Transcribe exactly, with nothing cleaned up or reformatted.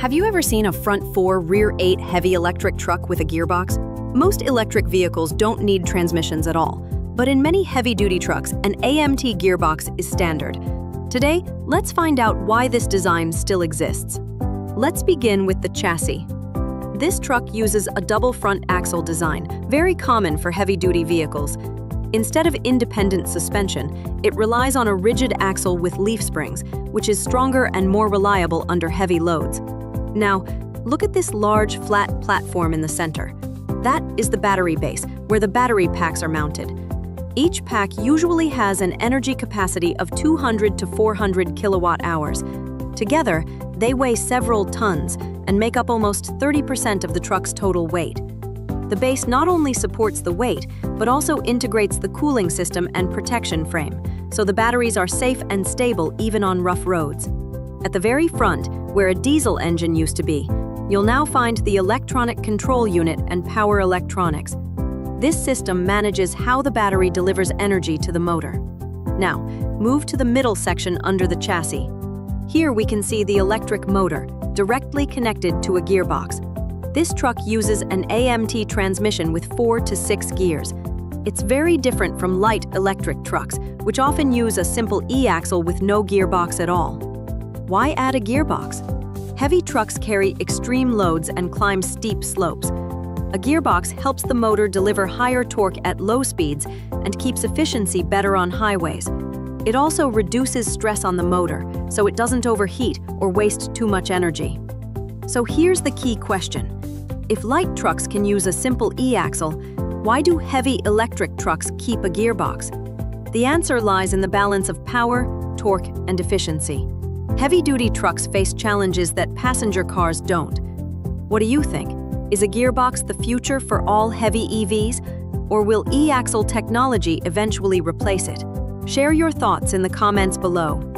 Have you ever seen a front four, rear eight heavy electric truck with a gearbox? Most electric vehicles don't need transmissions at all, but in many heavy-duty trucks, an A M T gearbox is standard. Today, let's find out why this design still exists. Let's begin with the chassis. This truck uses a double front axle design, very common for heavy-duty vehicles. Instead of independent suspension, it relies on a rigid axle with leaf springs, which is stronger and more reliable under heavy loads. Now, look at this large, flat platform in the center. That is the battery base, where the battery packs are mounted. Each pack usually has an energy capacity of two hundred to four hundred kilowatt hours. Together, they weigh several tons and make up almost thirty percent of the truck's total weight. The base not only supports the weight, but also integrates the cooling system and protection frame, so the batteries are safe and stable even on rough roads. At the very front, where a diesel engine used to be, you'll now find the electronic control unit and power electronics. This system manages how the battery delivers energy to the motor. Now, move to the middle section under the chassis. Here we can see the electric motor, directly connected to a gearbox. This truck uses an A M T transmission with four to six gears. It's very different from light electric trucks, which often use a simple E-axle with no gearbox at all. Why add a gearbox? Heavy trucks carry extreme loads and climb steep slopes. A gearbox helps the motor deliver higher torque at low speeds and keeps efficiency better on highways. It also reduces stress on the motor, so it doesn't overheat or waste too much energy. So here's the key question. If light trucks can use a simple E-axle, why do heavy electric trucks keep a gearbox? The answer lies in the balance of power, torque, and efficiency. Heavy-duty trucks face challenges that passenger cars don't. What do you think? Is a gearbox the future for all heavy E Vs? Or will E-axle technology eventually replace it? Share your thoughts in the comments below.